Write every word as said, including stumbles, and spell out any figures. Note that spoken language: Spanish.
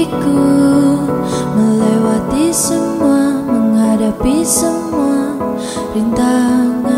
diriku, melewati semua, menghadapi semua rintangan.